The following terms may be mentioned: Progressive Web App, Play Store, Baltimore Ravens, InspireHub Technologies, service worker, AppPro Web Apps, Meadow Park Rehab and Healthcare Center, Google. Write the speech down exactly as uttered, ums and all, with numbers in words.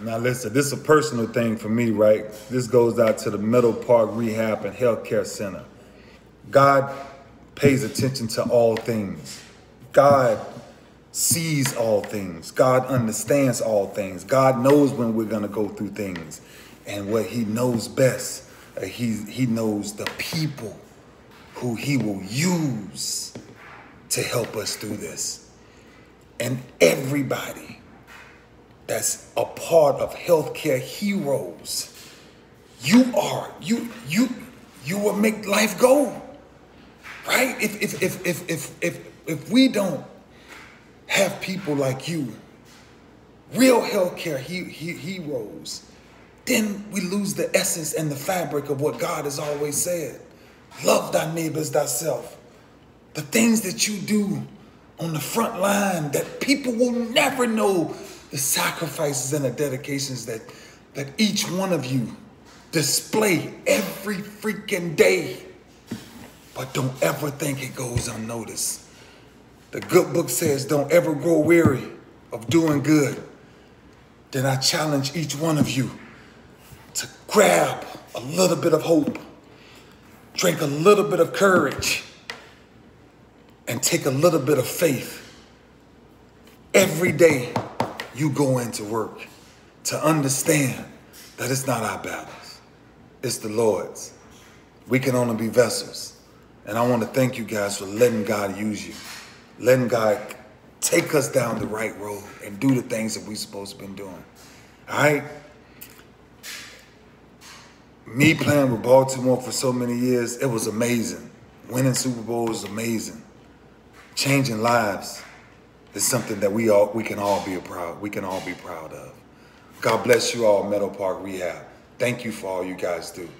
Now listen, this is a personal thing for me, right? This goes out to the Meadow Park Rehab and Healthcare Center. God pays attention to all things. God sees all things. God understands all things. God knows when we're gonna go through things. And what he knows best, he, he knows the people who he will use to help us through this. And everybody that's a part of Healthcare Heroes, you are, you, you, you will make life go, right? If, if, if, if, if, if, if we don't have people like you, real Healthcare he, he, Heroes, then we lose the essence and the fabric of what God has always said. Love thy neighbors thyself. The things that you do on the front line that people will never know, the sacrifices and the dedications that, that each one of you display every freaking day. But don't ever think it goes unnoticed. The good book says, don't ever grow weary of doing good. Then I challenge each one of you to grab a little bit of hope, drink a little bit of courage, and take a little bit of faith every day you go into work, to understand that it's not our battles, it's the Lord's. We can only be vessels. And I want to thank you guys for letting God use you, letting God take us down the right road and do the things that we're supposed to been doing. All right? Me playing with Baltimore for so many years, it was amazing. Winning Super Bowl is amazing. Changing lives is something that we all we can all be proud we can all be proud of. God bless you all, Meadow Park Rehab. Thank you for all you guys do.